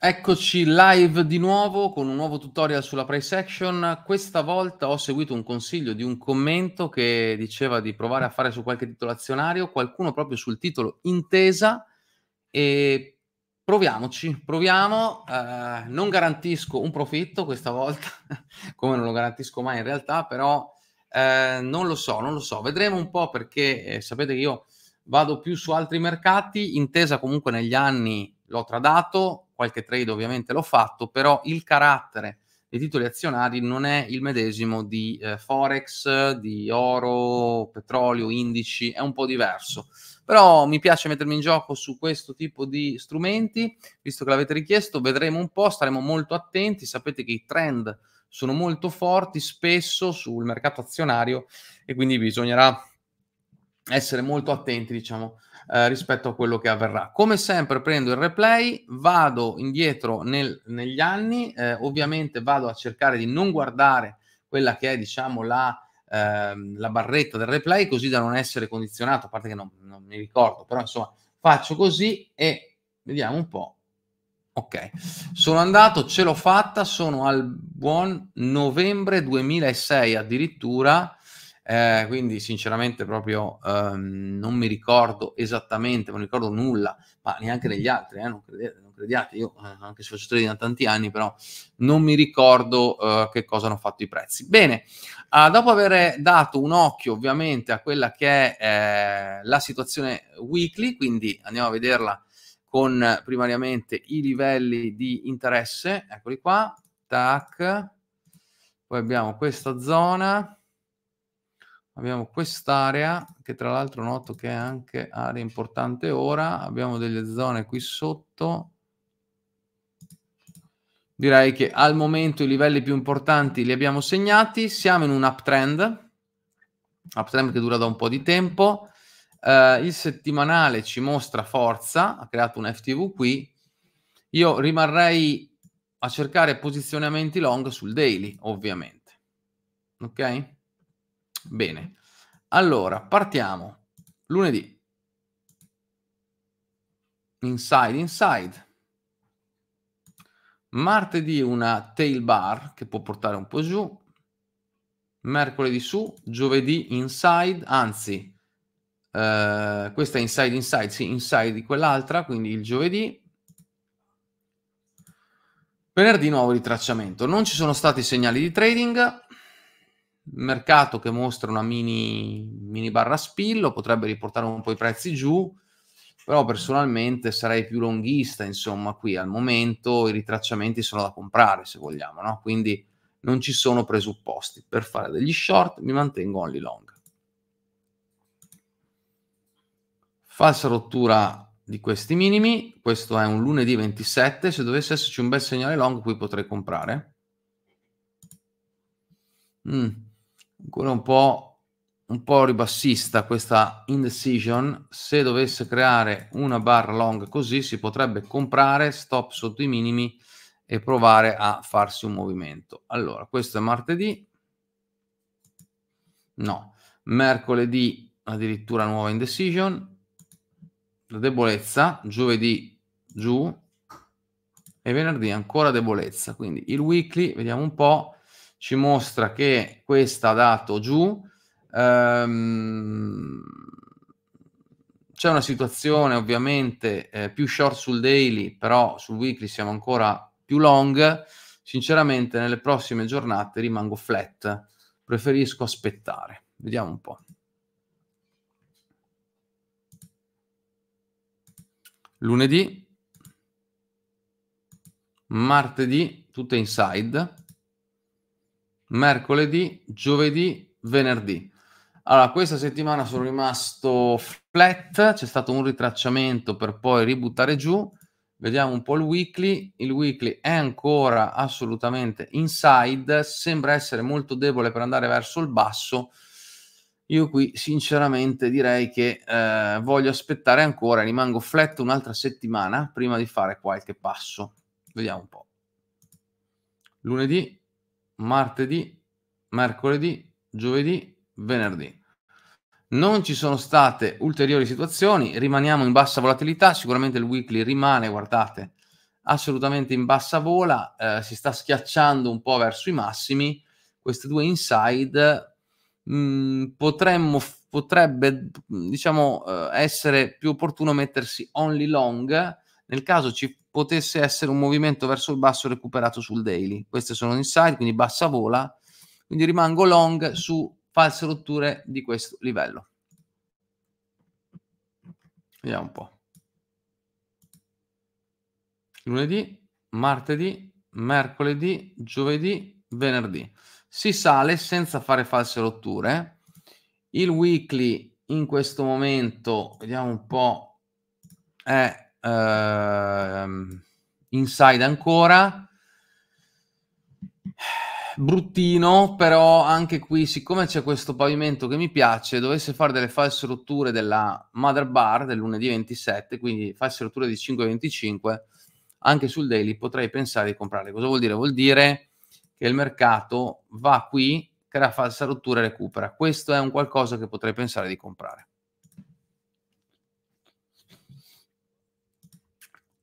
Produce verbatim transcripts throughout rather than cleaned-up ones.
Eccoci live di nuovo con un nuovo tutorial sulla price action. Questa volta ho seguito un consiglio di un commento che diceva di provare a fare su qualche titolo azionario, qualcuno proprio sul titolo Intesa, e proviamoci, proviamo, eh, non garantisco un profitto questa volta, come non lo garantisco mai in realtà, però eh, non lo so, non lo so, vedremo un po' perché eh, sapete che io vado più su altri mercati. Intesa comunque negli anni l'ho tradato, qualche trade ovviamente l'ho fatto, però il carattere dei titoli azionari non è il medesimo di eh, Forex, di oro, petrolio, indici, è un po' diverso. Però mi piace mettermi in gioco su questo tipo di strumenti, visto che l'avete richiesto. Vedremo un po', staremo molto attenti, sapete che i trend sono molto forti spesso sul mercato azionario e quindi bisognerà essere molto attenti, diciamo, eh, rispetto a quello che avverrà. Come sempre prendo il replay, vado indietro nel, negli anni, eh, ovviamente vado a cercare di non guardare quella che è, diciamo, la, eh, la barretta del replay, così da non essere condizionato, a parte che non, non mi ricordo, però insomma faccio così e vediamo un po'. Ok, sono andato, ce l'ho fatta, sono al buon novembre duemilasei addirittura. Eh, quindi sinceramente proprio ehm, non mi ricordo esattamente, non ricordo nulla, ma neanche degli altri, eh, non, credete, non crediate, io eh, anche se faccio trading da tanti anni, però non mi ricordo eh, che cosa hanno fatto i prezzi. Bene, eh, dopo aver dato un occhio ovviamente a quella che è eh, la situazione weekly, quindi andiamo a vederla con eh, primariamente i livelli di interesse, eccoli qua, tac, poi abbiamo questa zona, abbiamo quest'area, che tra l'altro noto che è anche area importante ora, abbiamo delle zone qui sotto. Direi che al momento i livelli più importanti li abbiamo segnati, siamo in un uptrend, uptrend che dura da un po' di tempo, eh, il settimanale ci mostra forza, ha creato un F T V qui, io rimarrei a cercare posizionamenti long sul daily, ovviamente, ok? Bene, allora partiamo. Lunedì inside inside, martedì una tail bar che può portare un po' giù, mercoledì su, giovedì inside, anzi eh, questa è inside inside, sì, inside di quell'altra, quindi il giovedì. Venerdì nuovo ritracciamento, non ci sono stati segnali di trading, mercato che mostra una mini, mini barra spillo, potrebbe riportare un po' i prezzi giù, però personalmente sarei più longhista, insomma qui al momento i ritracciamenti sono da comprare se vogliamo, no? Quindi non ci sono presupposti per fare degli short, mi mantengo only long. Falsa rottura di questi minimi, questo è un lunedì ventisette, se dovesse esserci un bel segnale long qui potrei comprare. Mm. Ancora un po', un po' ribassista questa indecision, se dovesse creare una barra long così si potrebbe comprare, stop sotto i minimi e provare a farsi un movimento. Allora questo è martedì, no, mercoledì addirittura nuova indecision, la debolezza, giovedì giù e venerdì ancora debolezza, quindi il weekly vediamo un po', ci mostra che questa ha dato giù, ehm, c'è una situazione ovviamente eh, più short sul daily, però sul weekly siamo ancora più long. Sinceramente nelle prossime giornate rimango flat, preferisco aspettare, vediamo un po'. Lunedì, martedì tutte inside, mercoledì, giovedì, venerdì. Allora questa settimana sono rimasto flat, c'è stato un ritracciamento per poi ributtare giù, vediamo un po' il weekly, il weekly è ancora assolutamente inside, sembra essere molto debole per andare verso il basso, io qui sinceramente direi che eh, voglio aspettare ancora, rimango flat un'altra settimana prima di fare qualche passo, vediamo un po'. Lunedì, martedì, mercoledì, giovedì, venerdì. Non ci sono state ulteriori situazioni, rimaniamo in bassa volatilità, sicuramente il weekly rimane, guardate, assolutamente in bassa vola, eh, si sta schiacciando un po' verso i massimi. Queste due inside mh, potremmo, potrebbe diciamo eh, essere più opportuno mettersi only long nel caso ci potesse essere un movimento verso il basso recuperato sul daily. Queste sono inside, quindi bassa vola, quindi rimango long su false rotture di questo livello. Vediamo un po'. Lunedì, martedì, mercoledì, giovedì, venerdì. Si sale senza fare false rotture. Il weekly in questo momento, vediamo un po', è ehm, inside ancora. Bruttino, però anche qui, siccome c'è questo pavimento che mi piace, dovesse fare delle false rotture della mother bar del lunedì ventisette, quindi false rotture di cinque e venticinque, anche sul daily potrei pensare di comprare. Cosa vuol dire? Vuol dire che il mercato va qui, crea falsa rottura e recupera. Questo è un qualcosa che potrei pensare di comprare.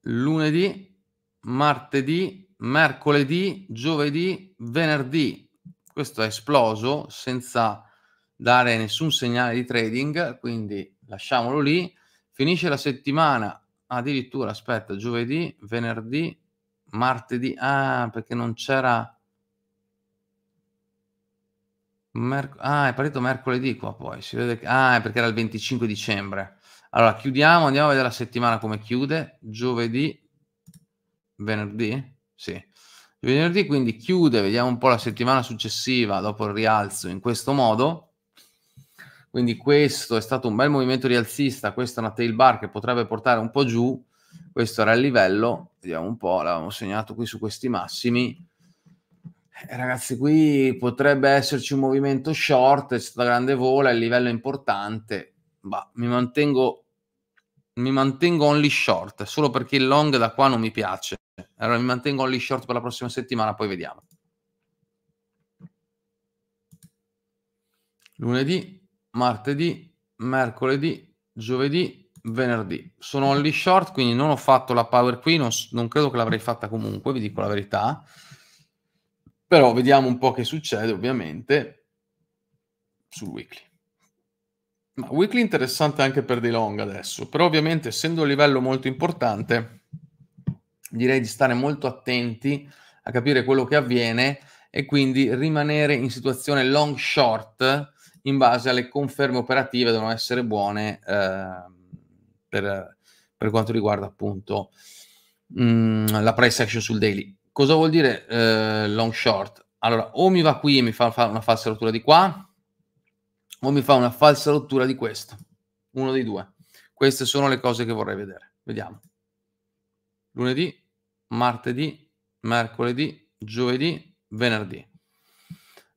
Lunedì, martedì, mercoledì, giovedì, venerdì. Questo è esploso senza dare nessun segnale di trading, quindi lasciamolo lì. Finisce la settimana, addirittura, aspetta, giovedì, venerdì, martedì, ah, perché non c'era... Merc... Ah, è partito mercoledì qua poi, si vede che... Ah, è perché era il venticinque dicembre. Allora, chiudiamo, andiamo a vedere la settimana come chiude. Giovedì, venerdì... Sì, venerdì, quindi chiude, vediamo un po' la settimana successiva dopo il rialzo in questo modo. Quindi questo è stato un bel movimento rialzista, questa è una tail bar che potrebbe portare un po' giù, questo era il livello, vediamo un po', l'avevamo segnato qui su questi massimi. Eh, ragazzi, qui potrebbe esserci un movimento short, è stata grande vola, il livello è importante, ma mi mantengo mi mantengo only short, solo perché il long da qua non mi piace. Allora mi mantengo only short per la prossima settimana, poi vediamo. Lunedì, martedì, mercoledì, giovedì, venerdì. Sono only short, quindi non ho fatto la power qui, non, non credo che l'avrei fatta comunque, vi dico la verità. Però vediamo un po' che succede, ovviamente, sul weekly. Ma weekly interessante anche per dei long adesso, però ovviamente essendo un livello molto importante... Direi di stare molto attenti a capire quello che avviene e quindi rimanere in situazione long short in base alle conferme operative, devono essere buone eh, per, per quanto riguarda appunto mh, la price action sul daily. Cosa vuol dire eh, long short? Allora, o mi va qui e mi fa, fa una falsa rottura di qua, o mi fa una falsa rottura di questo, uno dei due. Queste sono le cose che vorrei vedere. Vediamo. Lunedì, martedì, mercoledì, giovedì, venerdì.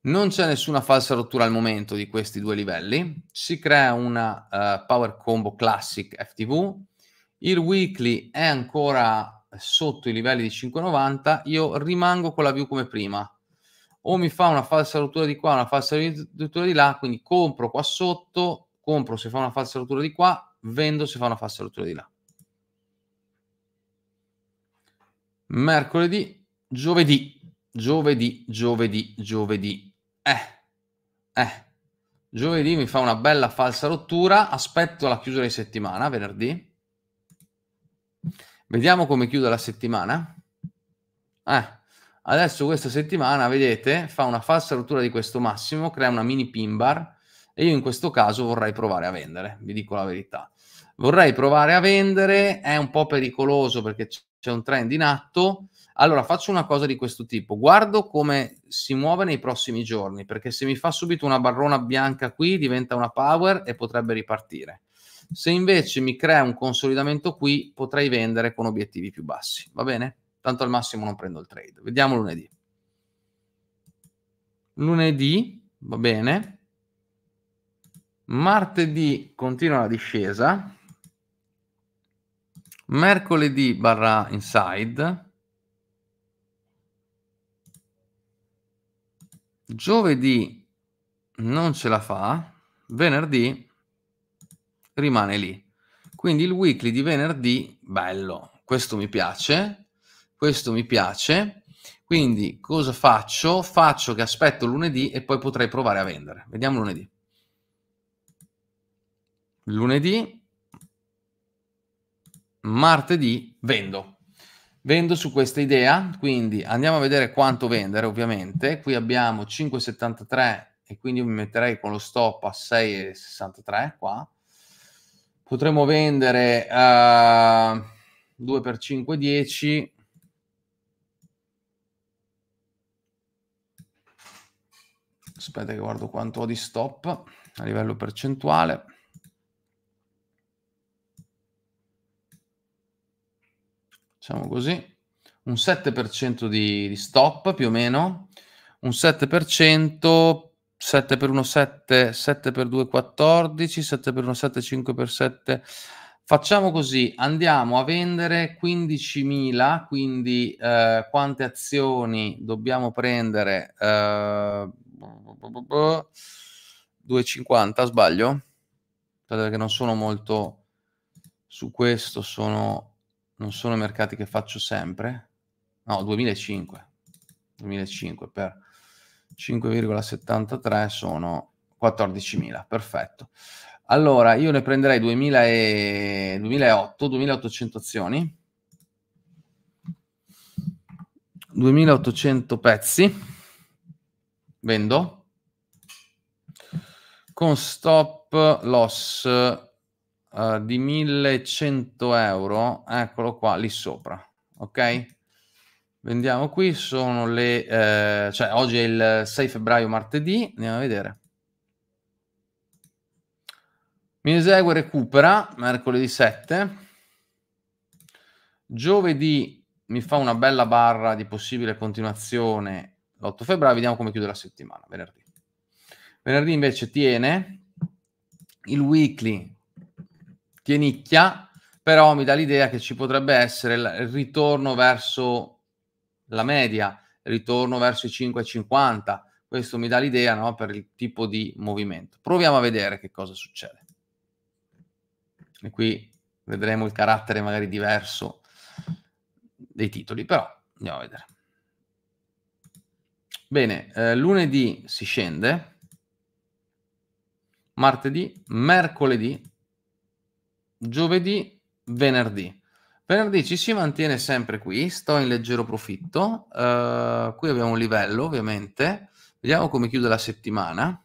Non c'è nessuna falsa rottura al momento di questi due livelli. Si crea una uh, Power Combo Classic F T V. Il weekly è ancora sotto i livelli di cinque e novanta. Io rimango con la view come prima. O mi fa una falsa rottura di qua, una falsa rottura di là, quindi compro qua sotto, compro se fa una falsa rottura di qua, vendo se fa una falsa rottura di là. Mercoledì, giovedì, giovedì, giovedì, giovedì, eh, eh, giovedì mi fa una bella falsa rottura, aspetto la chiusura di settimana, venerdì, vediamo come chiude la settimana, eh, adesso questa settimana, vedete, fa una falsa rottura di questo massimo, crea una mini pin bar e io in questo caso vorrei provare a vendere, vi dico la verità, vorrei provare a vendere, è un po' pericoloso perché c'è c'è un trend in atto. Allora faccio una cosa di questo tipo, guardo come si muove nei prossimi giorni, perché se mi fa subito una barrona bianca qui diventa una power e potrebbe ripartire. Se invece mi crea un consolidamento qui potrei vendere con obiettivi più bassi, va bene? Tanto al massimo non prendo il trade. Vediamo lunedì. Lunedì, va bene. Martedì continua la discesa. Mercoledì barra inside, giovedì non ce la fa, venerdì rimane lì. Quindi il weekly di venerdì, bello, questo mi piace, Questo mi piace, quindi cosa faccio? Faccio che aspetto lunedì e poi potrei provare a vendere. Vediamo lunedì. Lunedì, martedì vendo. Vendo su questa idea, quindi andiamo a vedere quanto vendere ovviamente. Qui abbiamo cinque virgola settantatré e quindi io mi metterei con lo stop a sei virgola sessantatré qua. Potremmo vendere uh, due per cinque, dieci. Aspetta che guardo quanto ho di stop a livello percentuale. Facciamo così, un sette per cento di, di stop più o meno, un sette per cento, sette per uno sette, sette per due quattordici, sette per uno sette, cinque per sette. Facciamo così, andiamo a vendere quindicimila, quindi eh, quante azioni dobbiamo prendere? Eh, due virgola cinquanta, sbaglio? Perché non sono molto su questo, sono... non sono i mercati che faccio sempre, no, duemilacinque per cinque virgola settantatré sono quattordicimila, perfetto. Allora io ne prenderei duemilaotto duemilaottocento azioni, duemilaottocento pezzi, vendo con stop loss Uh, di millecento euro, eccolo qua, lì sopra, ok? Vendiamo qui, sono le... Eh, cioè oggi è il sei febbraio, martedì, andiamo a vedere. Mi esegue, recupera, mercoledì sette. Giovedì mi fa una bella barra di possibile continuazione l'otto febbraio, vediamo come chiude la settimana, venerdì. Venerdì invece tiene il weekly, nicchia, però mi dà l'idea che ci potrebbe essere il ritorno verso la media, il ritorno verso i cinque virgola cinquanta. Questo mi dà l'idea, no, per il tipo di movimento. Proviamo a vedere che cosa succede. E qui vedremo il carattere magari diverso dei titoli, però andiamo a vedere. Bene, eh, lunedì si scende, martedì, mercoledì, giovedì, venerdì. Venerdì ci si mantiene sempre qui, sto in leggero profitto, uh, qui abbiamo un livello ovviamente, vediamo come chiude la settimana.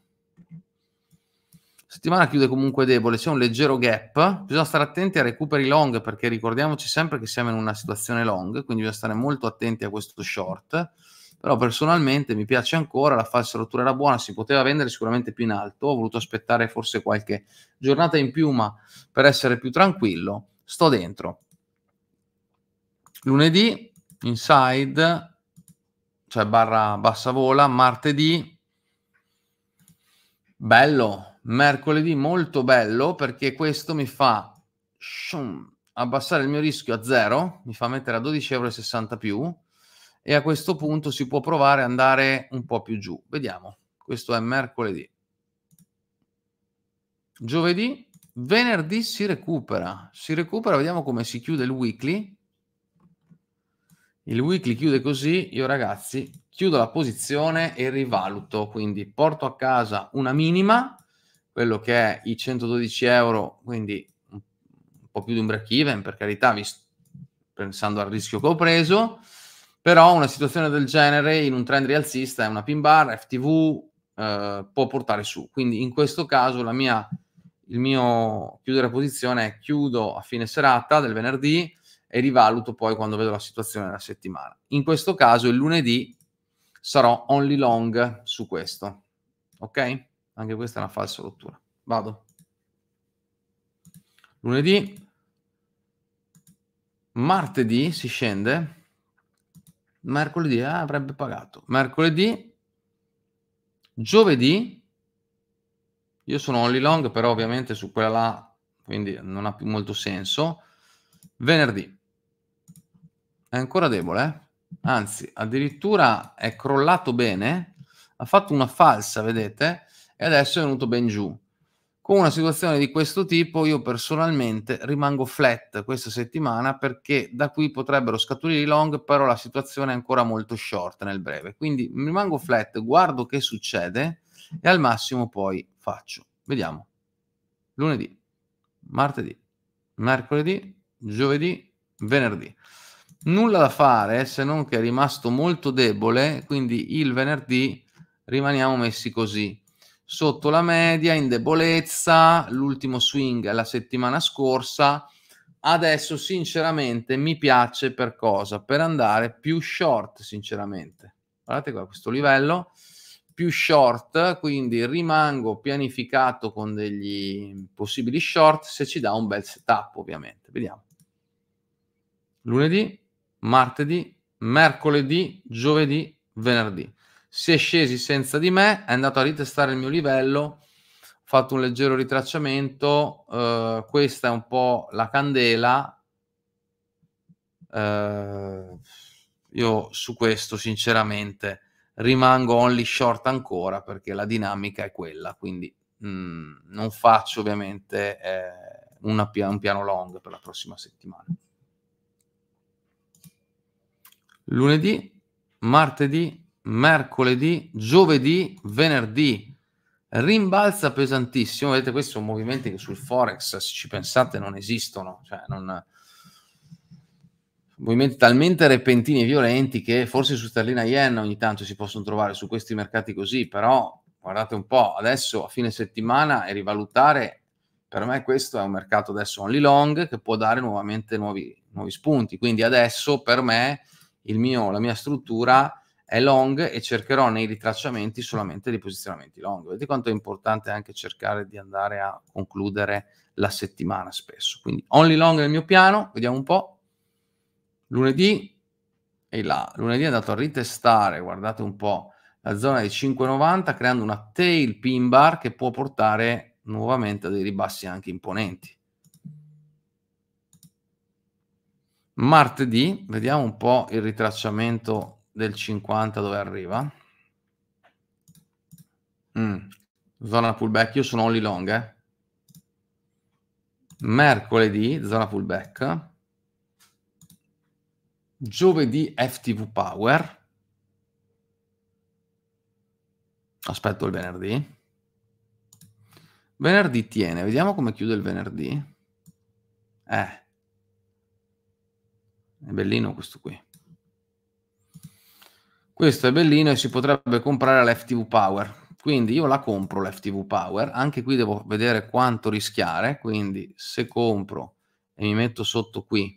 Settimana chiude comunque debole, c'è un leggero gap, bisogna stare attenti a recuperi long perché ricordiamoci sempre che siamo in una situazione long, quindi bisogna stare molto attenti a questo short, però personalmente mi piace ancora, la falsa rottura era buona, si poteva vendere sicuramente più in alto, ho voluto aspettare forse qualche giornata in più, ma per essere più tranquillo, sto dentro. Lunedì, inside, cioè barra bassa vola, martedì, bello, mercoledì molto bello, perché questo mi fa shum, abbassare il mio rischio a zero, mi fa mettere a dodici virgola sessanta euro più, e a questo punto si può provare ad andare un po' più giù. Vediamo, questo è mercoledì. Giovedì, venerdì si recupera, si recupera, vediamo come si chiude il weekly. Il weekly chiude così, io ragazzi chiudo la posizione e rivaluto, quindi porto a casa una minima, quello che è i centododici euro, quindi un po' più di un break even, per carità, pensando al rischio che ho preso. Però una situazione del genere in un trend rialzista è una pin bar, F T V, eh, può portare su. Quindi in questo caso la mia, il mio chiudere posizione è chiudo a fine serata del venerdì e rivaluto poi quando vedo la situazione della settimana. In questo caso il lunedì sarò only long su questo. Ok? Anche questa è una falsa rottura. Vado. Lunedì. Martedì si scende. Mercoledì eh, avrebbe pagato. Mercoledì, giovedì, io sono only long, però ovviamente su quella là, quindi non ha più molto senso. Venerdì, è ancora debole, eh? Anzi, addirittura è crollato bene, ha fatto una falsa, vedete, e adesso è venuto ben giù. Con una situazione di questo tipo io personalmente rimango flat questa settimana, perché da qui potrebbero scaturire i long, però la situazione è ancora molto short nel breve. Quindi rimango flat, guardo che succede e al massimo poi faccio. Vediamo. Lunedì, martedì, mercoledì, giovedì, venerdì. Nulla da fare, se non che è rimasto molto debole, quindi il venerdì rimaniamo messi così, sotto la media, in debolezza. L'ultimo swing è la settimana scorsa. Adesso sinceramente mi piace per cosa? Per andare più short, sinceramente. Guardate qua, questo livello più short, quindi rimango pianificato con degli possibili short se ci dà un bel setup, ovviamente. Vediamo. Lunedì, martedì, mercoledì, giovedì, venerdì. Si è scesi senza di me, è andato a ritestare il mio livello, ho fatto un leggero ritracciamento, eh, questa è un po' la candela. Eh, io su questo sinceramente rimango only short ancora, perché la dinamica è quella, quindi mh, non faccio ovviamente eh, una pia- un piano long per la prossima settimana. Lunedì, martedì, mercoledì, giovedì, venerdì, rimbalza pesantissimo. Vedete, questi sono movimenti che sul forex, se ci pensate, non esistono, cioè non... movimenti talmente repentini e violenti che forse su sterlina yen ogni tanto si possono trovare, su questi mercati così. Però guardate un po', adesso a fine settimana e rivalutare, per me questo è un mercato adesso only long che può dare nuovamente nuovi, nuovi spunti. Quindi adesso per me il mio, la mia struttura è long e cercherò nei ritracciamenti solamente dei posizionamenti long. Vedete quanto è importante anche cercare di andare a concludere la settimana spesso. Quindi only long nel mio piano, vediamo un po'. Lunedì, e là, lunedì è andato a ritestare, guardate un po', la zona di cinque novanta, creando una tail pin bar che può portare nuovamente a dei ribassi anche imponenti. Martedì, vediamo un po' il ritracciamento del cinquanta dove arriva. mm. Zona pullback, io sono only long, eh. Mercoledì zona pullback, giovedì F T V power, aspetto il venerdì. Venerdì tiene, vediamo come chiude il venerdì. Eh è bellino questo qui. Questo è bellino e si potrebbe comprare l'F T V Power, quindi io la compro l'F T V Power. Anche qui devo vedere quanto rischiare, quindi se compro e mi metto sotto qui,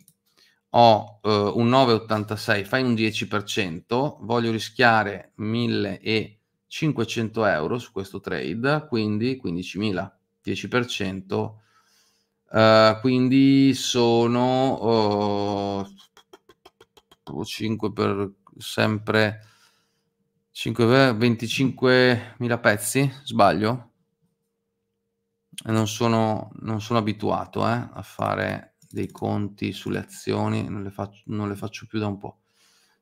ho eh, un nove virgola ottantasei, fai un dieci per cento, voglio rischiare millecinquecento euro su questo trade, quindi quindicimila, dieci per cento, eh, quindi sono eh, cinque per cento. Sempre venticinquemila pezzi, sbaglio? Non sono, non sono abituato eh, a fare dei conti sulle azioni, non le faccio, non le faccio più da un po'.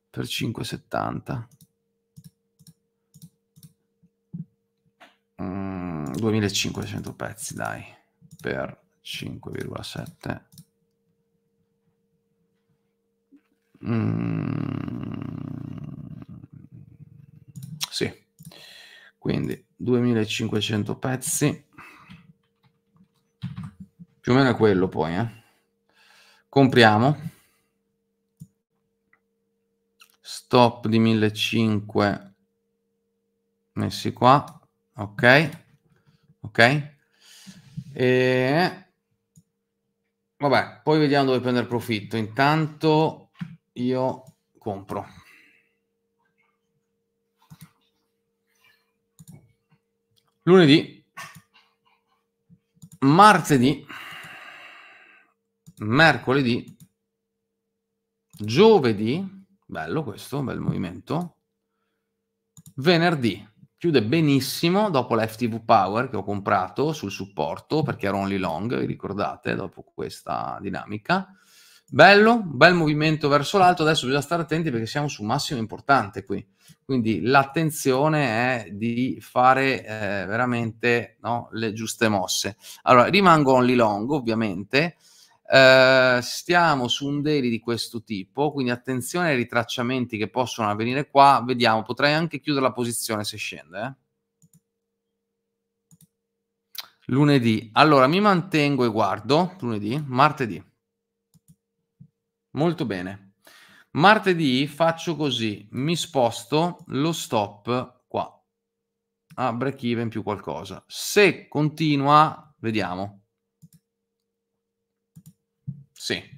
Per cinque settanta, mm, duemilacinquecento pezzi, dai, per cinque virgola sette. Mm, sì, quindi duemilacinquecento pezzi più o meno è quello. Poi eh. compriamo stop di millecinquecento messi qua, ok, ok, e vabbè, poi vediamo dove prendere profitto. Intanto io compro. Lunedì, martedì, mercoledì, giovedì, bello questo, bel movimento. Venerdì chiude benissimo dopo la F T V Power che ho comprato sul supporto, perché ero only long, vi ricordate, dopo questa dinamica. Bello, bel movimento verso l'alto. Adesso bisogna stare attenti perché siamo su un massimo importante qui, quindi l'attenzione è di fare eh, veramente, no, le giuste mosse. Allora, rimango only long ovviamente, eh, stiamo su un daily di questo tipo, quindi attenzione ai ritracciamenti che possono avvenire qua. Vediamo, potrei anche chiudere la posizione se scende, eh. Lunedì, allora mi mantengo e guardo lunedì, martedì. Molto bene. Martedì faccio così, mi sposto lo stop qua a break even più qualcosa. Se continua, vediamo. Sì.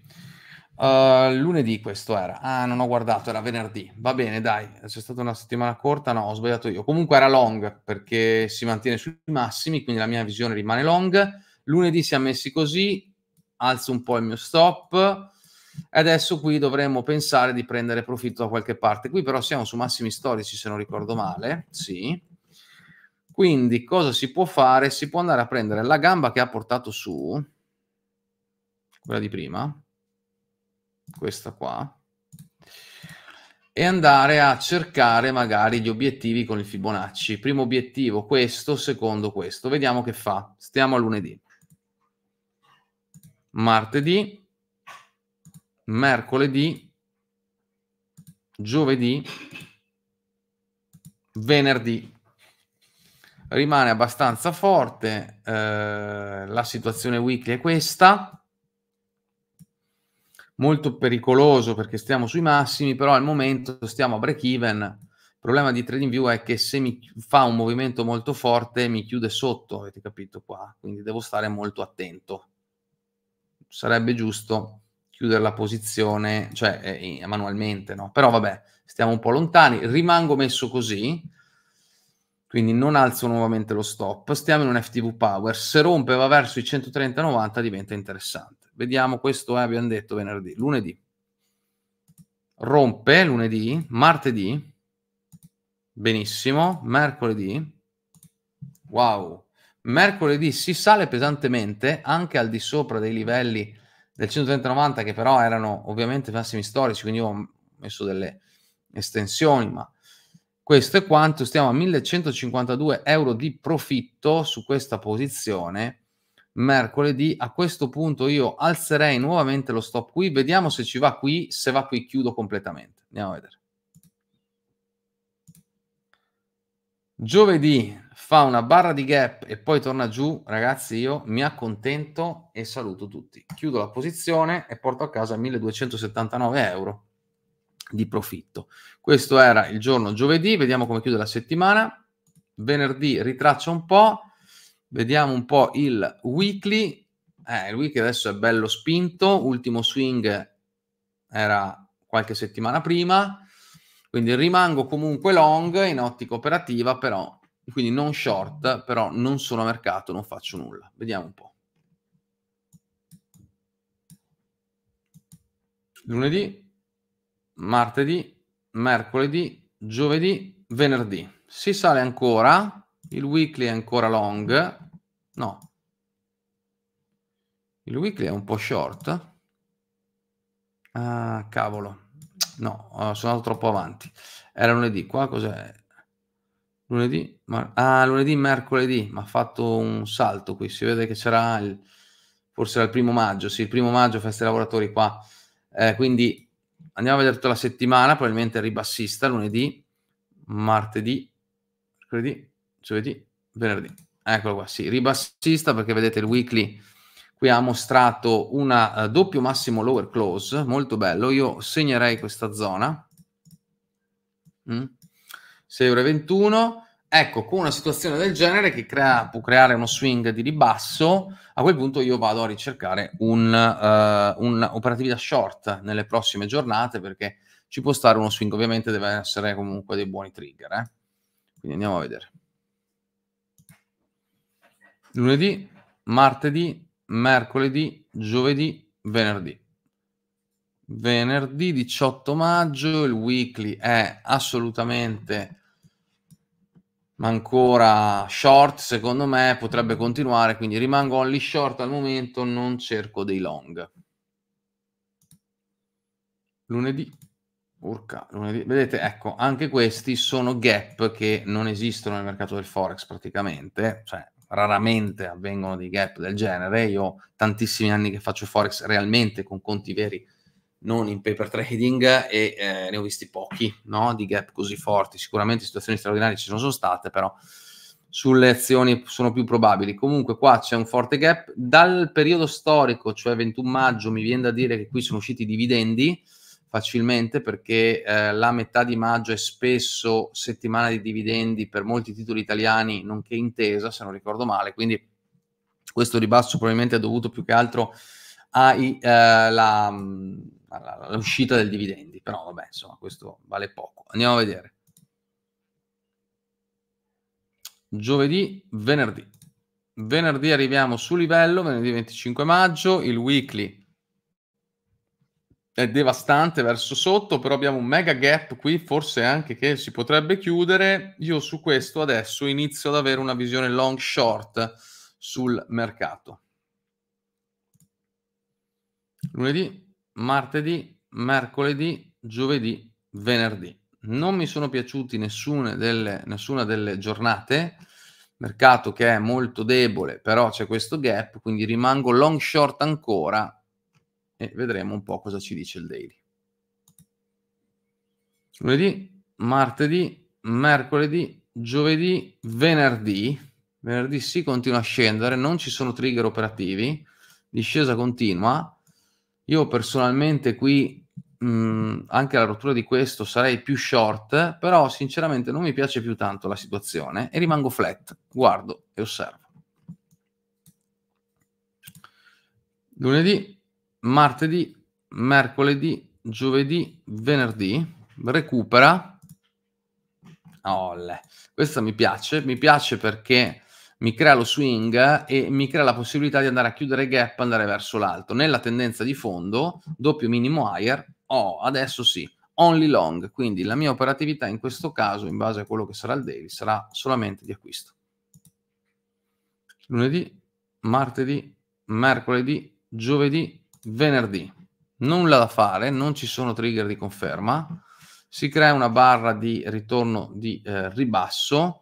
Uh, lunedì questo era. Ah, non ho guardato, era venerdì. Va bene, dai, c'è stata una settimana corta, no, ho sbagliato io. Comunque era long perché si mantiene sui massimi, quindi la mia visione rimane long. Lunedì siamo messi così, alzo un po' il mio stop. Adesso qui dovremmo pensare di prendere profitto da qualche parte. Qui però siamo su massimi storici, se non ricordo male. Sì. Quindi cosa si può fare? Si può andare a prendere la gamba che ha portato su, quella di prima, questa qua, e andare a cercare magari gli obiettivi con il Fibonacci. Primo obiettivo questo, secondo questo. Vediamo che fa. Stiamo a lunedì. Martedì. Mercoledì, giovedì, venerdì. Rimane abbastanza forte, eh, la situazione weekly è questa, molto pericoloso perché stiamo sui massimi, però al momento stiamo a break even. Il problema di TradingView è che se mi fa un movimento molto forte mi chiude sotto, avete capito qua, quindi devo stare molto attento. Sarebbe giusto chiudere la posizione, cioè eh, manualmente, no? Però vabbè, stiamo un po' lontani, rimango messo così, quindi non alzo nuovamente lo stop, stiamo in un F T V Power, se rompe va verso i centotrenta e novanta diventa interessante. Vediamo, questo eh, abbiamo detto venerdì, lunedì, rompe lunedì, martedì, benissimo, mercoledì, wow, mercoledì si sale pesantemente anche al di sopra dei livelli del centotrenta novanta, che però erano ovviamente massimi storici, quindi io ho messo delle estensioni, ma questo è quanto. Stiamo a millecentocinquantadue euro di profitto su questa posizione mercoledì. A questo punto io alzerei nuovamente lo stop qui, vediamo se ci va qui, se va qui chiudo completamente, andiamo a vedere. Giovedì fa una barra di gap e poi torna giù. Ragazzi, io mi accontento e saluto tutti, chiudo la posizione e porto a casa milleduecentosettantanove euro di profitto. Questo era il giorno giovedì. Vediamo come chiude la settimana. Venerdì ritraccia un po', vediamo un po' il weekly. Eh, il weekly adesso è bello spinto, ultimo swing era qualche settimana prima, quindi rimango comunque long in ottica operativa, però quindi non short, però non sono a mercato, non faccio nulla. Vediamo un po'. Lunedì, martedì, mercoledì, giovedì, venerdì. Si sale ancora, il weekly è ancora long. No. Il weekly è un po' short. Ah, cavolo. No, sono andato troppo avanti. Era lunedì, qua cos'è? Lunedì, ma, ah, lunedì, mercoledì, ma ha fatto un salto qui, si vede che c'era, il, forse era il primo maggio, sì, il primo maggio, festa dei lavoratori qua, eh, quindi andiamo a vedere tutta la settimana, probabilmente ribassista, lunedì, martedì, mercoledì, giovedì, venerdì, eccolo qua, sì, ribassista perché vedete il weekly qui ha mostrato una uh, doppio massimo lower close, molto bello, io segnerei questa zona, mm. sei euro e ventuno. Ecco, con una situazione del genere che crea, può creare uno swing di ribasso, a quel punto io vado a ricercare un'operatività uh, un short nelle prossime giornate, perché ci può stare uno swing, ovviamente deve essere comunque dei buoni trigger, eh? Quindi andiamo a vedere. Lunedì, martedì, mercoledì, giovedì, venerdì. Venerdì diciotto maggio, il weekly è assolutamente ancora short, secondo me potrebbe continuare, quindi rimango only short al momento, non cerco dei long. lunedì, urca, lunedì, vedete, ecco, anche questi sono gap che non esistono nel mercato del Forex praticamente, cioè raramente avvengono dei gap del genere. Io ho tantissimi anni che faccio Forex realmente con conti veri, non in paper trading, e eh, ne ho visti pochi, no, di gap così forti. Sicuramente situazioni straordinarie ci sono state, però sulle azioni sono più probabili. Comunque qua c'è un forte gap dal periodo storico, cioè ventuno maggio, mi viene da dire che qui sono usciti i dividendi facilmente, perché eh, la metà di maggio è spesso settimana di dividendi per molti titoli italiani, nonché Intesa, se non ricordo male, quindi questo ribasso probabilmente è dovuto più che altro alla eh, l'uscita del dividendi, però vabbè, insomma, questo vale poco. Andiamo a vedere giovedì, venerdì. Venerdì arriviamo su livello, venerdì venticinque maggio, il weekly è devastante verso sotto, però abbiamo un mega gap qui, forse anche che si potrebbe chiudere. Io su questo adesso inizio ad avere una visione long short sul mercato. Lunedì, martedì, mercoledì, giovedì, venerdì. Non mi sono piaciuti nessuna delle, nessuna delle giornate. Mercato che è molto debole, però c'è questo gap, quindi rimango long short ancora e vedremo un po' cosa ci dice il daily. Lunedì, martedì, mercoledì, giovedì, venerdì. Venerdì si continua a scendere, non ci sono trigger operativi, discesa continua. Io personalmente qui mh, anche alla rottura di questo sarei più short, però sinceramente non mi piace più tanto la situazione e rimango flat, guardo e osservo. Lunedì, martedì, mercoledì, giovedì, venerdì, recupera. Olle. Questa mi piace, mi piace perché mi crea lo swing e mi crea la possibilità di andare a chiudere gap, andare verso l'alto. Nella tendenza di fondo, doppio minimo higher, oh, adesso sì, only long, quindi la mia operatività in questo caso, in base a quello che sarà il daily, sarà solamente di acquisto. Lunedì, martedì, mercoledì, giovedì, venerdì, nulla da fare, non ci sono trigger di conferma, si crea una barra di ritorno di eh, ribasso.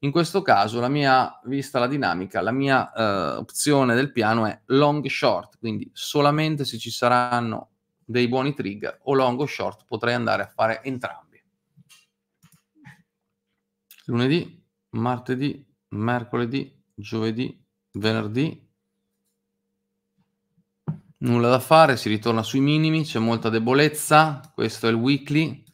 In questo caso la mia, vista la dinamica, la mia eh, opzione del piano è long short, quindi solamente se ci saranno dei buoni trigger o long o short potrei andare a fare entrambi. Lunedì, martedì, mercoledì, giovedì, venerdì, nulla da fare, si ritorna sui minimi, c'è molta debolezza. Questo è il weekly,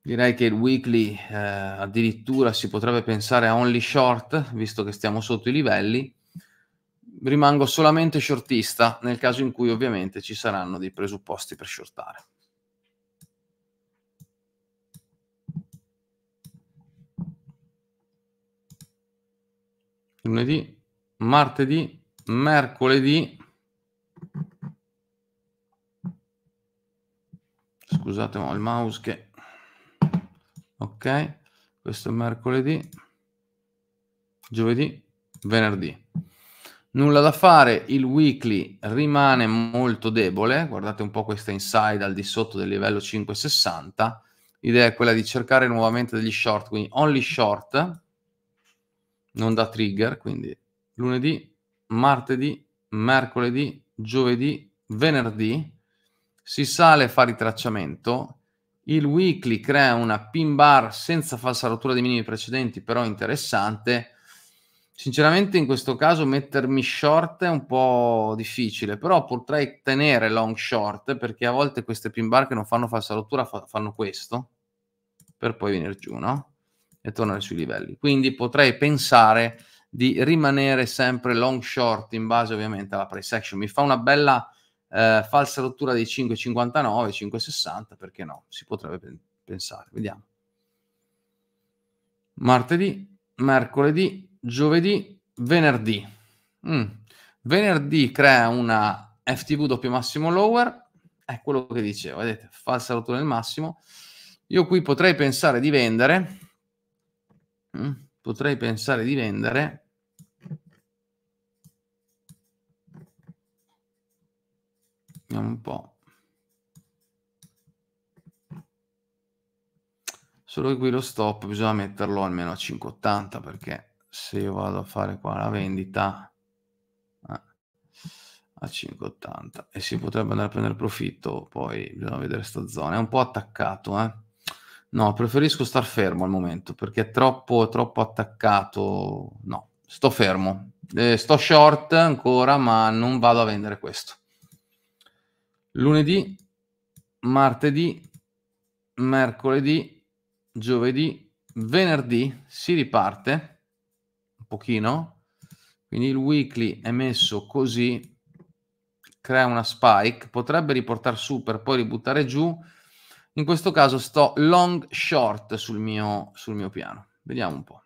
direi che il weekly eh, addirittura si potrebbe pensare a only short, visto che stiamo sotto i livelli. Rimango solamente shortista nel caso in cui ovviamente ci saranno dei presupposti per shortare. Lunedì, martedì, mercoledì, scusate, ma ho il mouse che... Ok, questo è mercoledì, giovedì, venerdì. Nulla da fare, il weekly rimane molto debole, guardate un po' questa inside al di sotto del livello cinque sessanta, l'idea è quella di cercare nuovamente degli short, quindi only short, non da trigger, quindi lunedì, martedì, mercoledì, giovedì, venerdì. Si sale, fa ritracciamento, il weekly crea una pin bar senza falsa rottura dei minimi precedenti, però interessante. Sinceramente in questo caso mettermi short è un po' difficile, però potrei tenere long short, perché a volte queste pin bar che non fanno falsa rottura fa fanno questo, per poi venire giù, no? E tornare sui livelli. Quindi potrei pensare di rimanere sempre long short in base ovviamente alla price action. Mi fa una bella... Uh, falsa rottura dei cinque cinquantanove, cinque sessanta, perché no? Si potrebbe pen pensare, vediamo. Martedì, mercoledì, giovedì, venerdì. Mm. Venerdì crea una F T V doppio massimo lower, è quello che dicevo, vedete, falsa rottura del massimo. Io qui potrei pensare di vendere, mm. potrei pensare di vendere, un po', Solo che qui lo stop bisogna metterlo almeno a cinque e ottanta, perché se io vado a fare qua la vendita a cinque e ottanta e si potrebbe andare a prendere profitto, poi bisogna vedere sta zona. È un po' attaccato, eh? No, preferisco star fermo al momento, perché è troppo, troppo attaccato. No, sto fermo. Eh, sto short ancora, ma non vado a vendere questo. Lunedì, martedì, mercoledì, giovedì, venerdì si riparte un pochino, quindi il weekly è messo così, crea una spike, potrebbe riportare su per poi ributtare giù. In questo caso sto long short sul mio, sul mio piano. Vediamo un po'.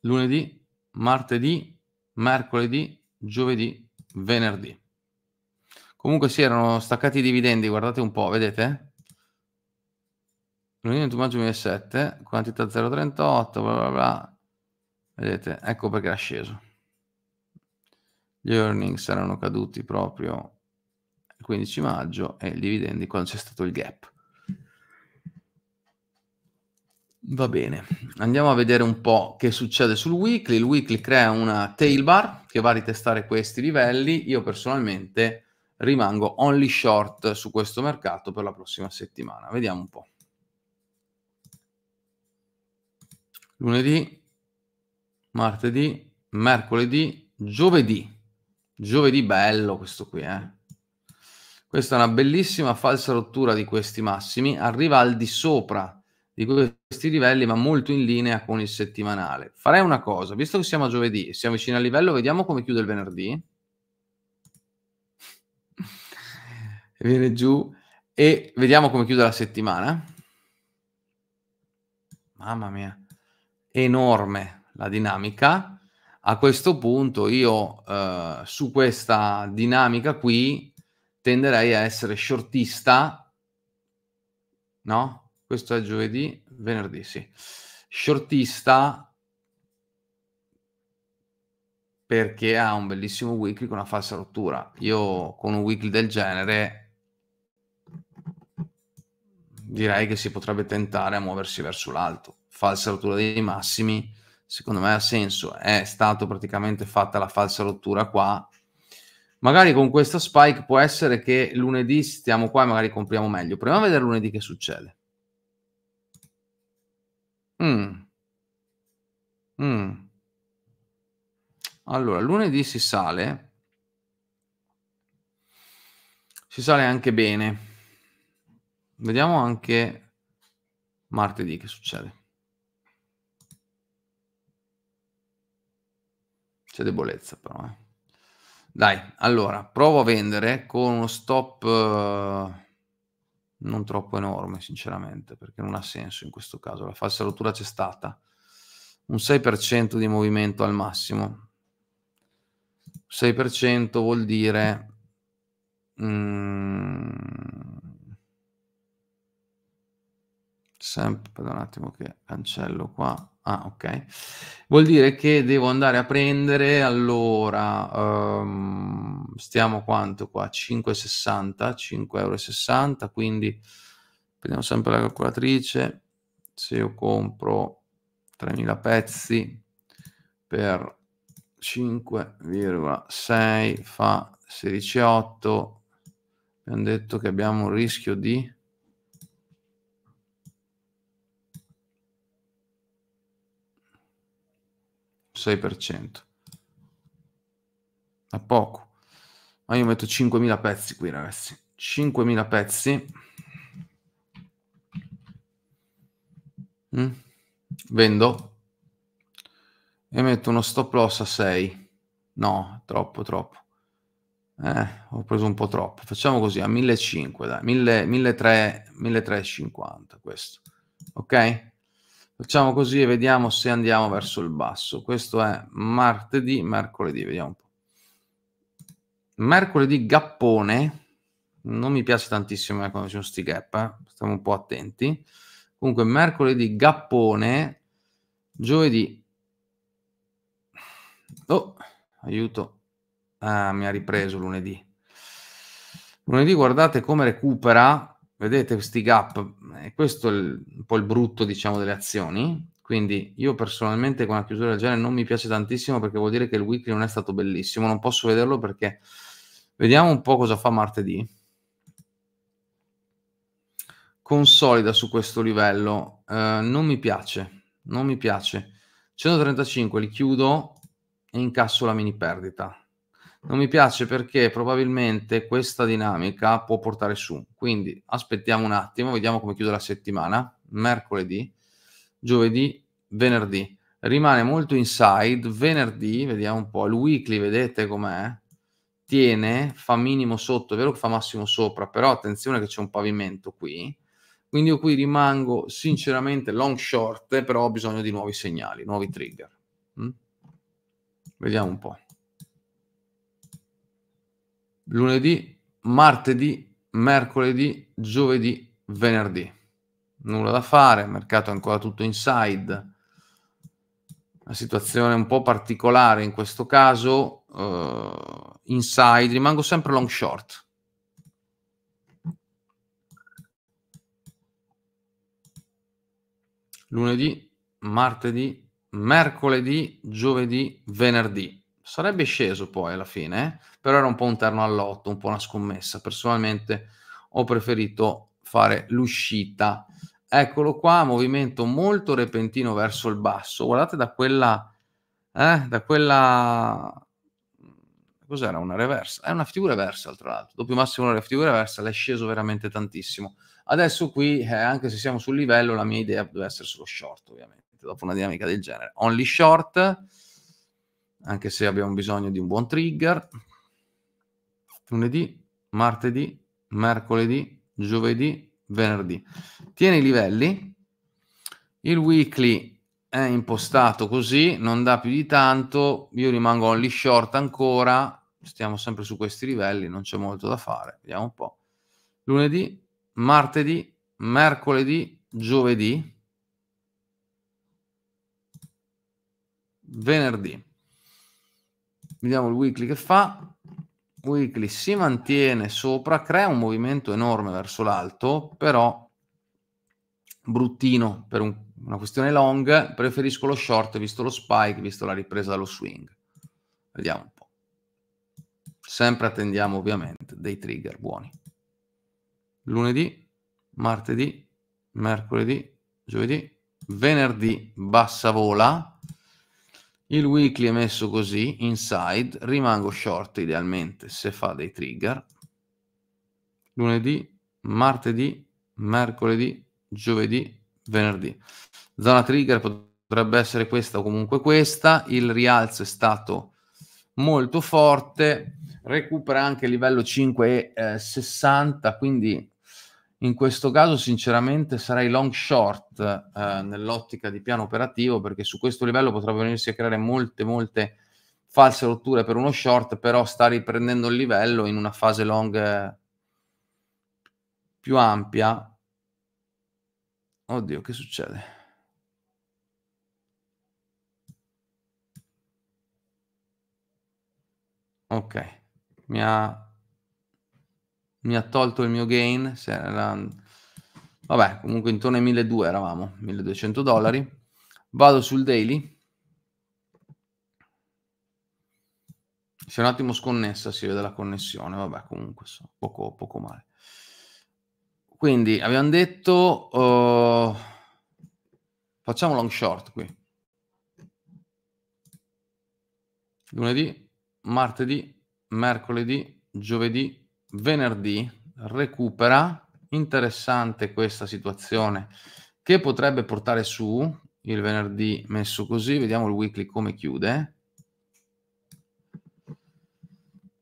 Lunedì, martedì, mercoledì, giovedì, venerdì. Comunque si erano staccati i dividendi, guardate un po', vedete? Lunedì ventotto maggio duemilasette, quantità zero virgola trentotto, bla bla bla. Vedete, ecco perché era sceso. Gli earnings erano caduti proprio il quindici maggio e il dividendi quando c'è stato il gap. Va bene, andiamo a vedere un po' che succede sul weekly. Il weekly crea una tail bar che va a ritestare questi livelli. Io personalmente rimango only short su questo mercato per la prossima settimana. Vediamo un po'. Lunedì, martedì, mercoledì, giovedì. Giovedì bello questo qui, eh. Questa è una bellissima falsa rottura di questi massimi, arriva al di sopra di questi livelli, ma molto in linea con il settimanale. Farei una cosa, visto che siamo a giovedì e siamo vicini al livello, vediamo come chiude il venerdì. Viene giù e vediamo come chiude la settimana. Mamma mia, enorme la dinamica. A questo punto io eh, su questa dinamica qui tenderei a essere shortista, no? Questo è giovedì, venerdì, sì. Shortista perché ha un bellissimo weekly con una falsa rottura. Io con un weekly del genere direi che si potrebbe tentare a muoversi verso l'alto. Falsa rottura dei massimi, secondo me ha senso. È stato praticamente fatta la falsa rottura qua. Magari con questa spike può essere che lunedì stiamo qua e magari compriamo meglio. Proviamo a vedere lunedì che succede. Mm. Mm. Allora, lunedì si sale. Si sale anche bene. Vediamo anche martedì che succede. C'è debolezza però, eh. Dai, allora, provo a vendere con uno stop eh, non troppo enorme, sinceramente, perché non ha senso in questo caso. La falsa rottura c'è stata. Un sei per cento di movimento al massimo. sei per cento vuol dire mm, sempre, un attimo che cancello qua. Ah, ok. Vuol dire che devo andare a prendere, allora, um, stiamo quanto qua? cinque e sessanta, cinque e sessanta euro, quindi prendiamo sempre la calcolatrice. Se io compro tremila pezzi per cinque virgola sei fa sedici virgola otto, abbiamo detto che abbiamo un rischio di sei per cento, a poco, ma io metto cinquemila pezzi qui, ragazzi, cinquemila pezzi, mm. Vendo e metto uno stop loss a sei, no, troppo, troppo, eh, ho preso un po' troppo, facciamo così, a millecinquecento, dai, milletrecentocinquanta questo, ok? Facciamo così e vediamo se andiamo verso il basso. Questo è martedì, mercoledì, vediamo un po'. Mercoledì gappone, non mi piace tantissimo quando ci sono sti gap, eh? Stiamo un po' attenti. Comunque mercoledì gappone, giovedì... Oh, aiuto, ah, mi ha ripreso lunedì. Lunedì guardate come recupera, vedete questi gap eh, questo è il, un po' il brutto, diciamo, delle azioni. Quindi io personalmente con una chiusura del genere non mi piace tantissimo, perché vuol dire che il weekly non è stato bellissimo, non posso vederlo perché vediamo un po' cosa fa martedì. Consolida su questo livello, eh, non mi piace, non mi piace. centotrentacinque li chiudo e incasso la mini perdita. Non mi piace perché probabilmente questa dinamica può portare su, quindi aspettiamo un attimo, vediamo come chiude la settimana, mercoledì, giovedì, venerdì. Rimane molto inside, venerdì, vediamo un po', il weekly vedete com'è, tiene, fa minimo sotto, è vero che fa massimo sopra, però attenzione che c'è un pavimento qui, quindi io qui rimango sinceramente long short, però ho bisogno di nuovi segnali, nuovi trigger. Mm? Vediamo un po'. Lunedì, martedì, mercoledì, giovedì, venerdì. Nulla da fare, mercato è ancora tutto inside. La situazione è un po' particolare in questo caso, uh, inside, rimango sempre long short. Lunedì, martedì, mercoledì, giovedì, venerdì. Sarebbe sceso poi alla fine, eh? Però era un po' un terno all'otto, un po' una scommessa. Personalmente ho preferito fare l'uscita. Eccolo qua, movimento molto repentino verso il basso. Guardate da quella... Eh, da quella... Cos'era? Una reversa? È una F T V reversa, tra l'altro. Doppio massimo una F T V reversa, l'è sceso veramente tantissimo. Adesso qui, eh, anche se siamo sul livello, la mia idea deve essere solo short, ovviamente, dopo una dinamica del genere. Only short... anche se abbiamo bisogno di un buon trigger. Lunedì, martedì, mercoledì, giovedì, venerdì. Tiene i livelli, il weekly è impostato così, non dà più di tanto, io rimango only short ancora, stiamo sempre su questi livelli, non c'è molto da fare, vediamo un po'. Lunedì, martedì, mercoledì, giovedì, venerdì. Vediamo il weekly che fa, weekly si mantiene sopra, crea un movimento enorme verso l'alto, però bruttino per un, una questione long, preferisco lo short visto lo spike, visto la ripresa dallo swing. Vediamo un po'. Sempre attendiamo ovviamente dei trigger buoni. Lunedì, martedì, mercoledì, giovedì, venerdì bassa vola. Il weekly è messo così, inside, rimango short idealmente se fa dei trigger. Lunedì, martedì, mercoledì, giovedì, venerdì. Zona trigger potrebbe essere questa o comunque questa, il rialzo è stato molto forte, recupera anche il livello cinque e sessanta, quindi in questo caso sinceramente sarei long short eh, nell'ottica di piano operativo, perché su questo livello potrebbero venirsi a creare molte molte false rotture per uno short, però sta riprendendo il livello in una fase long eh, più ampia. Oddio, che succede? Ok, mi ha... mi ha tolto il mio gain, se era... vabbè, comunque intorno ai milleduecento eravamo, milleduecento dollari. Vado sul daily, si è un attimo sconnessa, si vede la connessione, vabbè, comunque so, poco, poco male. Quindi abbiamo detto uh, facciamo long short qui lunedì, martedì, mercoledì, giovedì, venerdì. Recupera, interessante questa situazione che potrebbe portare su il venerdì messo così, vediamo il weekly come chiude.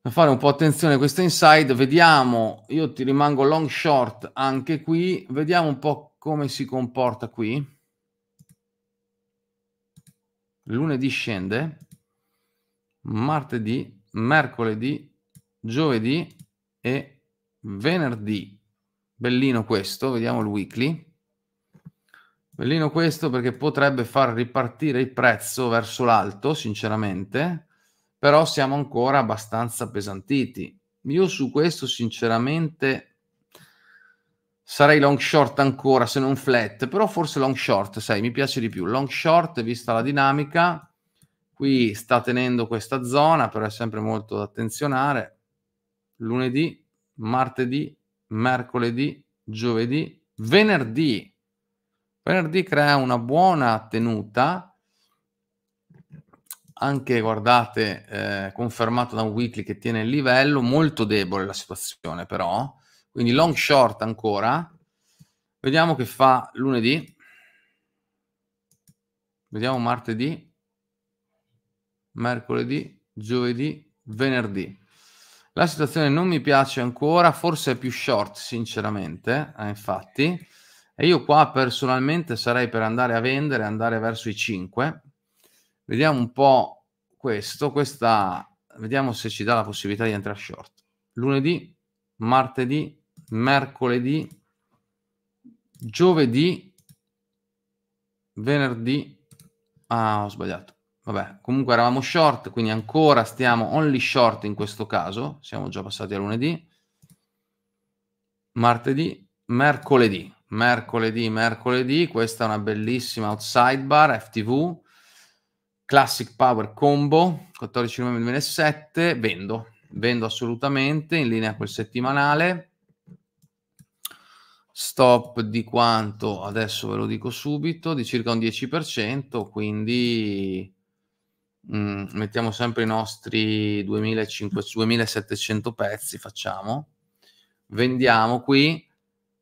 A fare un po' attenzione a questa inside, vediamo, io ti rimango long short anche qui, vediamo un po' come si comporta qui. Lunedì scende, martedì, mercoledì, giovedì e venerdì. Bellino questo, vediamo il weekly, bellino questo perché potrebbe far ripartire il prezzo verso l'alto sinceramente, però siamo ancora abbastanza pesantiti. Io su questo sinceramente Sarei long short ancora, se non flat, però forse long short, sai, mi piace di più. Long short, vista la dinamica, qui sta tenendo questa zona, però è sempre molto da attenzionare. Lunedì, martedì, mercoledì, giovedì, venerdì. Venerdì crea una buona tenuta, anche, guardate, eh, confermata da un weekly che tiene il livello, molto debole la situazione però, quindi long short ancora. Vediamo che fa lunedì, vediamo martedì, mercoledì, giovedì, venerdì. La situazione non mi piace ancora, forse è più short sinceramente, eh, infatti, e io qua personalmente sarei per andare a vendere, andare verso i cinque. Vediamo un po' questo, questa, vediamo se ci dà la possibilità di entrare short. Lunedì, martedì, mercoledì, giovedì, venerdì, ah ho sbagliato, vabbè, comunque eravamo short, quindi ancora stiamo only short in questo caso, siamo già passati a lunedì, martedì, mercoledì, mercoledì, mercoledì, questa è una bellissima outside bar, F T V, Classic Power Combo, quattordici nove duemilasette, vendo, vendo assolutamente, in linea col settimanale, stop di quanto, adesso ve lo dico subito, di circa un dieci per cento, quindi mh, mettiamo sempre i nostri duemilacinquecento duemilasettecento pezzi, facciamo, vendiamo qui,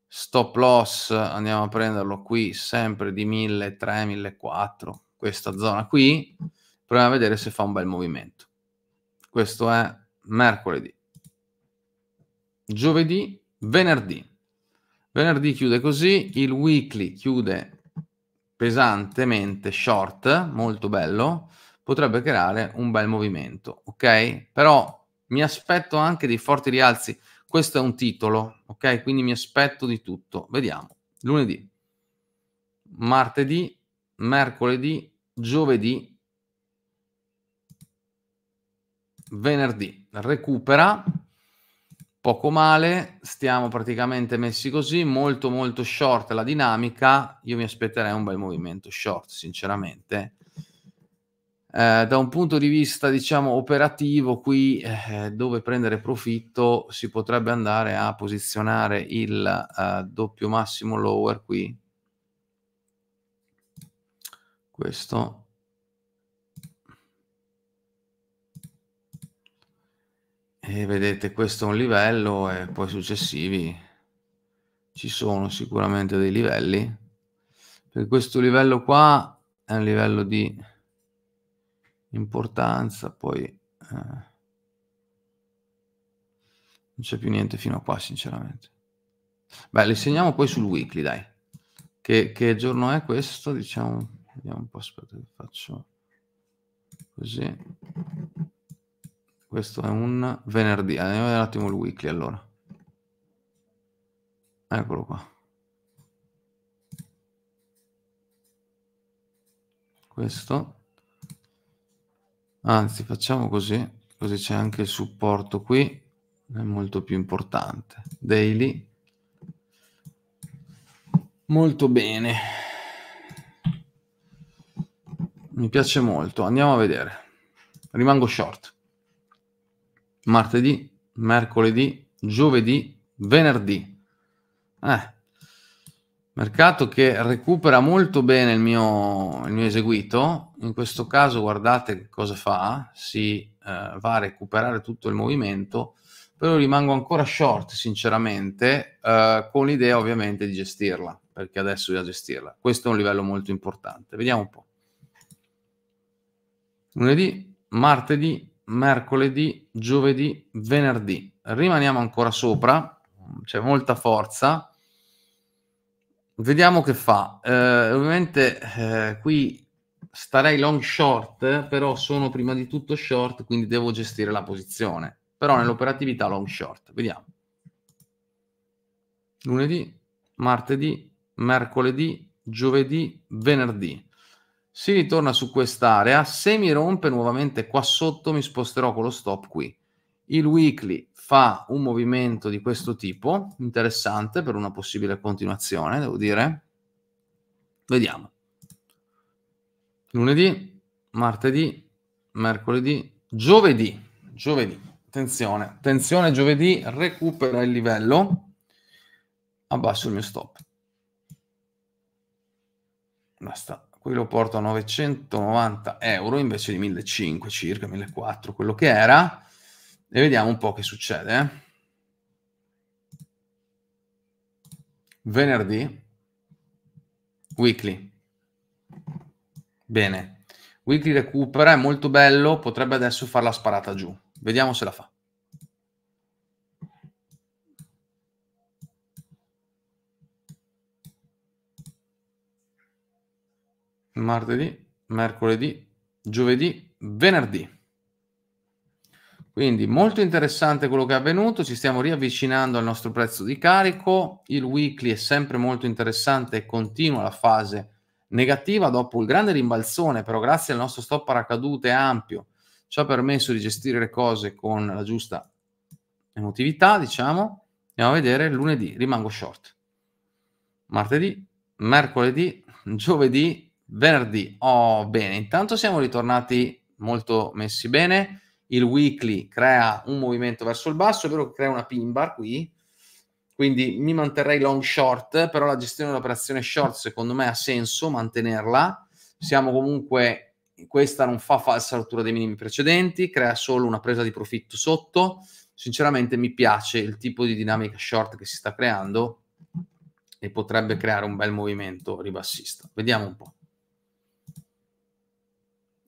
stop loss, andiamo a prenderlo qui, sempre di milletrecento millequattrocento, questa zona qui, proviamo a vedere se fa un bel movimento. Questo è mercoledì, giovedì, venerdì. Venerdì chiude così, il weekly chiude pesantemente short, molto bello, potrebbe creare un bel movimento, ok? Però mi aspetto anche dei forti rialzi, questo è un titolo, ok? Quindi mi aspetto di tutto, vediamo. Lunedì, martedì, mercoledì, giovedì, venerdì, recupera, poco male, stiamo praticamente messi così, molto molto short la dinamica, io mi aspetterei un bel movimento short sinceramente. Eh, da un punto di vista diciamo operativo qui eh, dove prendere profitto si potrebbe andare a posizionare il eh, doppio massimo lower qui. Questo e vedete, questo è un livello e poi successivi ci sono sicuramente dei livelli. Per questo livello qua è un livello di importanza, poi eh, non c'è più niente fino a qua sinceramente. Beh, li segniamo poi sul weekly dai, che, che giorno è questo diciamo. Vediamo un po', aspetta che faccio così. Questo è un venerdì. Andiamo a vedere un attimo il weekly allora. Eccolo qua. Questo. Anzi, facciamo così. Così c'è anche il supporto qui. È molto più importante. Daily. Molto bene. Mi piace molto, andiamo a vedere. Rimango short. Martedì, mercoledì, giovedì, venerdì. Eh. Mercato che recupera molto bene il mio, il mio eseguito. In questo caso guardate che cosa fa. Si eh, va a recuperare tutto il movimento. Però rimango ancora short sinceramente eh, con l'idea ovviamente di gestirla. Perché adesso bisogna gestirla. Questo è un livello molto importante. Vediamo un po'. Lunedì, martedì, mercoledì, giovedì, venerdì. Rimaniamo ancora sopra, c'è molta forza. Vediamo che fa. Eh, ovviamente eh, qui starei long short, però sono prima di tutto short, quindi devo gestire la posizione. Però nell'operatività long short. Vediamo. Lunedì, martedì, mercoledì, giovedì, venerdì. Si ritorna su quest'area, se mi rompe nuovamente qua sotto mi sposterò con lo stop qui. Il weekly fa un movimento di questo tipo, interessante per una possibile continuazione, devo dire. Vediamo. Lunedì, martedì, mercoledì, giovedì. Giovedì, attenzione, attenzione giovedì, recupera il livello, abbasso il mio stop. Basta, qui lo porto a novecentonovanta euro invece di millecinquecento circa, millequattrocento, quello che era. E vediamo un po' che succede. Venerdì, weekly. Bene, weekly recupera, è molto bello, potrebbe adesso fare la sparata giù. Vediamo se la fa. Martedì, mercoledì, giovedì, venerdì. Quindi molto interessante quello che è avvenuto, ci stiamo riavvicinando al nostro prezzo di carico, il weekly è sempre molto interessante e continua la fase negativa dopo il grande rimbalzone, però grazie al nostro stop paracadute ampio ci ha permesso di gestire le cose con la giusta emotività, diciamo. Andiamo a vedere lunedì, rimango short, martedì, mercoledì, giovedì, venerdì. Oh, bene, intanto siamo ritornati molto messi bene. Il weekly crea un movimento verso il basso, è vero che crea una pin bar qui, quindi mi manterrei long short, però la gestione dell'operazione short secondo me ha senso mantenerla. Siamo comunque, questa non fa falsa rottura dei minimi precedenti, crea solo una presa di profitto sotto. Sinceramente mi piace il tipo di dinamica short che si sta creando e potrebbe creare un bel movimento ribassista. Vediamo un po'.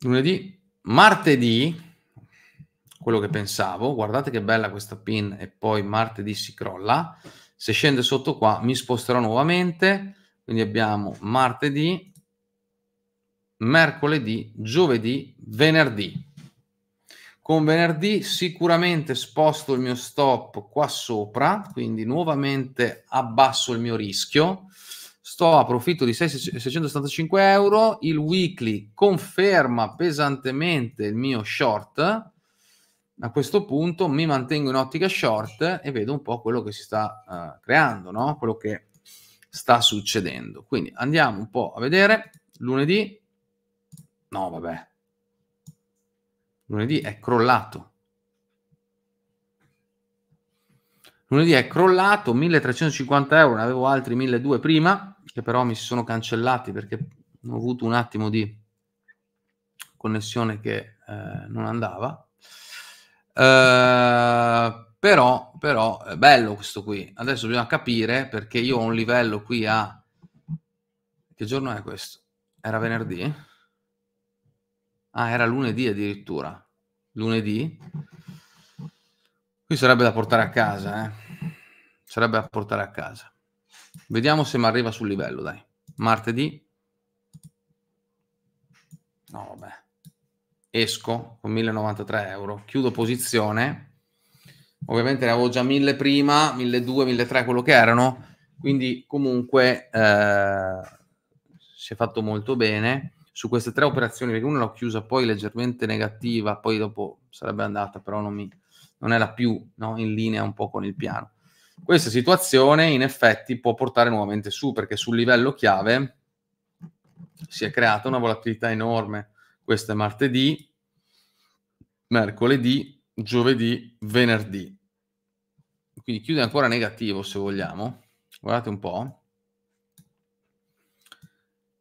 Lunedì, martedì, quello che pensavo, guardate che bella questa pin, e poi martedì si crolla, se scende sotto qua mi sposterò nuovamente, quindi abbiamo martedì, mercoledì, giovedì, venerdì. Con venerdì sicuramente sposto il mio stop qua sopra, quindi nuovamente abbasso il mio rischio, sto a profitto di seicentosettantacinque euro, il weekly conferma pesantemente il mio short. A questo punto mi mantengo in ottica short e vedo un po' quello che si sta uh, creando, no? Quello che sta succedendo. Quindi andiamo un po' a vedere. Lunedì, no vabbè, lunedì è crollato. Lunedì è crollato, milletrecentocinquanta euro, ne avevo altri milleduecento prima, che però mi si sono cancellati perché ho avuto un attimo di connessione che eh, non andava. Uh, però, però è bello questo qui. Adesso bisogna capire, perché io ho un livello qui a, che giorno è questo? Era venerdì? Ah, era lunedì addirittura. Lunedì qui sarebbe da portare a casa, eh? Sarebbe da portare a casa. Vediamo se mi arriva sul livello, dai. Martedì, no vabbè, esco con millecentonovantatré euro, chiudo posizione, ovviamente ne avevo già mille prima, milleduecento, milletrecento, quello che erano, quindi comunque eh, si è fatto molto bene su queste tre operazioni, perché una l'ho chiusa poi leggermente negativa, poi dopo sarebbe andata, però non, mi, non era più, no, in linea un po' con il piano. Questa situazione in effetti può portare nuovamente su, perché sul livello chiave si è creata una volatilità enorme. Questo è martedì, mercoledì, giovedì, venerdì. Quindi chiude ancora negativo, se vogliamo. Guardate un po'.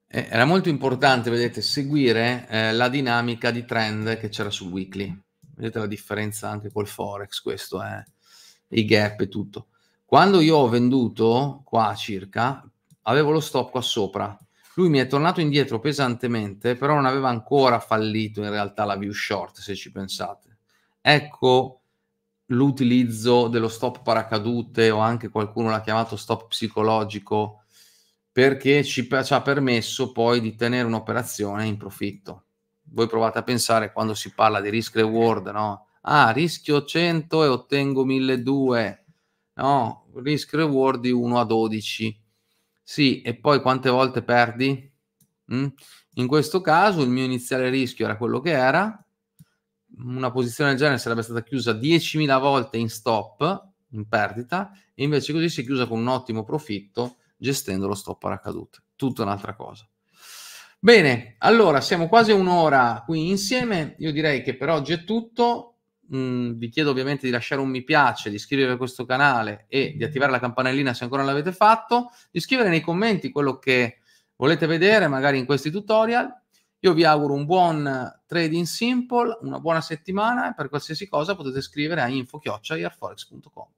Eh, era molto importante, vedete, seguire eh, la dinamica di trend che c'era sul weekly. Vedete la differenza anche col Forex, questo è, eh, i gap e tutto. Quando io ho venduto qua circa, avevo lo stop qua sopra. Lui mi è tornato indietro pesantemente, però non aveva ancora fallito in realtà la view short, se ci pensate. Ecco l'utilizzo dello stop paracadute, o anche qualcuno l'ha chiamato stop psicologico, perché ci, ci ha permesso poi di tenere un'operazione in profitto. Voi provate a pensare, quando si parla di risk reward, no? Ah, rischio cento e ottengo milleduecento, no? Risk reward di uno a dodici. Sì, e poi quante volte perdi? Mm? In questo caso il mio iniziale rischio era quello che era, una posizione del genere sarebbe stata chiusa diecimila volte in stop, in perdita, e invece così si è chiusa con un ottimo profitto gestendo lo stop paracadute. Tutta un'altra cosa. Bene, allora siamo quasi un'ora qui insieme, io direi che per oggi è tutto. Mm, vi chiedo ovviamente di lasciare un mi piace, di iscrivervi a questo canale e di attivare la campanellina se ancora non l'avete fatto, di scrivere nei commenti quello che volete vedere magari in questi tutorial. Io vi auguro un buon trading simple, una buona settimana, e per qualsiasi cosa potete scrivere a info chiocciola airforex punto com.